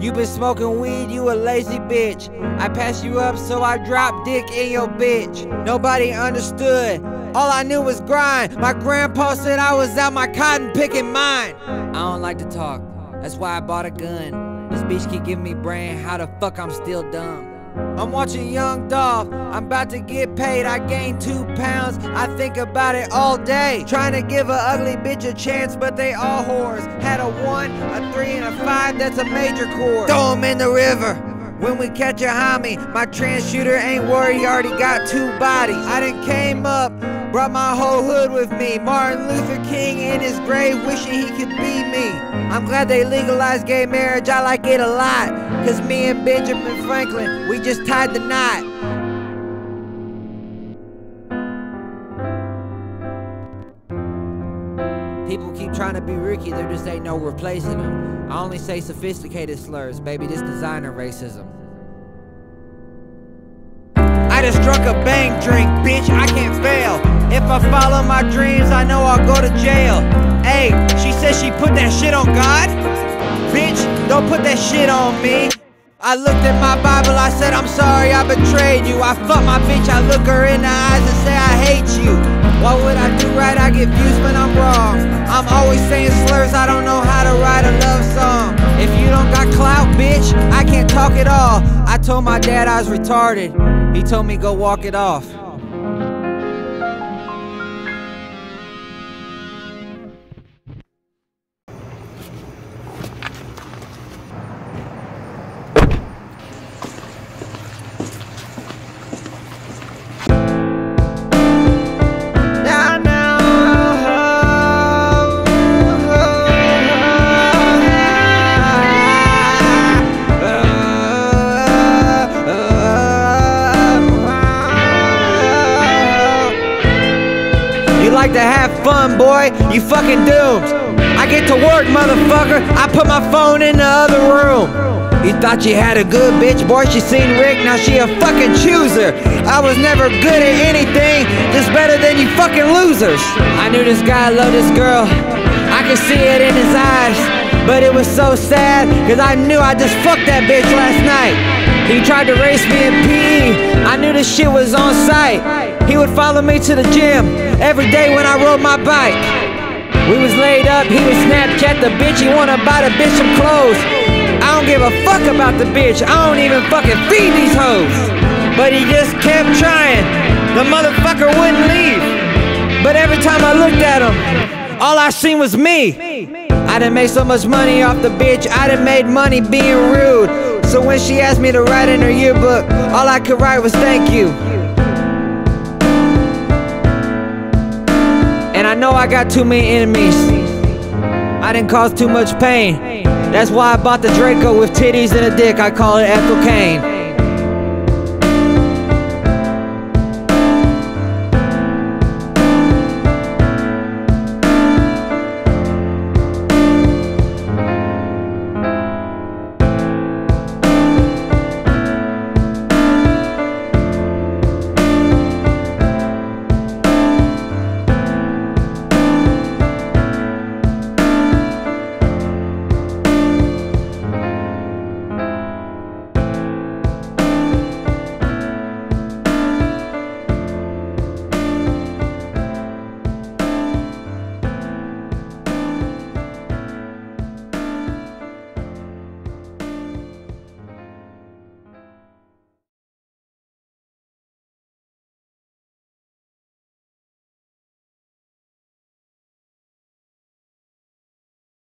You been smoking weed, you a lazy bitch. I passed you up, so I dropped dick in your bitch. Nobody understood, all I knew was grind. My grandpa said I was out my cotton picking mine. I don't like to talk, that's why I bought a gun. This bitch keep giving me brain, how the fuck I'm still dumb. I'm watching Young Dolph, I'm about to get paid. I gained 2 pounds, I think about it all day. Trying to give a ugly bitch a chance, but they all whores. Had a 1, a 3, and a 5, that's a major chord. Throw 'em in the river, when we catch a homie. My trans shooter ain't worried, already got 2 bodies. I done came up, brought my whole hood with me. Martin Luther King in his grave, wishing he could be me. I'm glad they legalized gay marriage, I like it a lot. 'Cause me and Benjamin Franklin, we just tied the knot. People keep trying to be Ricky, there just ain't no replacing them. I only say sophisticated slurs, baby, this designer racism. I just struck a bang drink, bitch, I can't fail. If I follow my dreams, I know I'll go to jail. Hey, she says she put that shit on God? Bitch, don't put that shit on me. I looked at my Bible, I said I'm sorry I betrayed you. I fuck my bitch, I look her in the eyes and say I hate you. Why would I do right? I get views when I'm wrong. I'm always saying slurs, I don't know how to write a love song. If you don't got clout, bitch, I can't talk at all. I told my dad I was retarded, he told me go walk it off. Like to have fun, boy, you fucking doomed. I get to work, motherfucker, I put my phone in the other room. You thought you had a good bitch, boy, she seen Rick, now she a fucking chooser. I was never good at anything, just better than you fucking losers. I knew this guy loved this girl, I could see it in his eyes. But it was so sad, cause I knew I just fucked that bitch last night. He tried to race me in PE, I knew this shit was on sight. He would follow me to the gym every day when I rode my bike. We was laid up, he would Snapchat the bitch. He wanna buy the bitch some clothes. I don't give a fuck about the bitch, I don't even fucking feed these hoes. But he just kept trying, the motherfucker wouldn't leave. But every time I looked at him, all I seen was me. I done made so much money off the bitch, I done made money being rude. So when she asked me to write in her yearbook, all I could write was thank you. And I know I got too many enemies, I didn't cause too much pain. That's why I bought the Draco with titties and a dick, I call it Ethel Cain.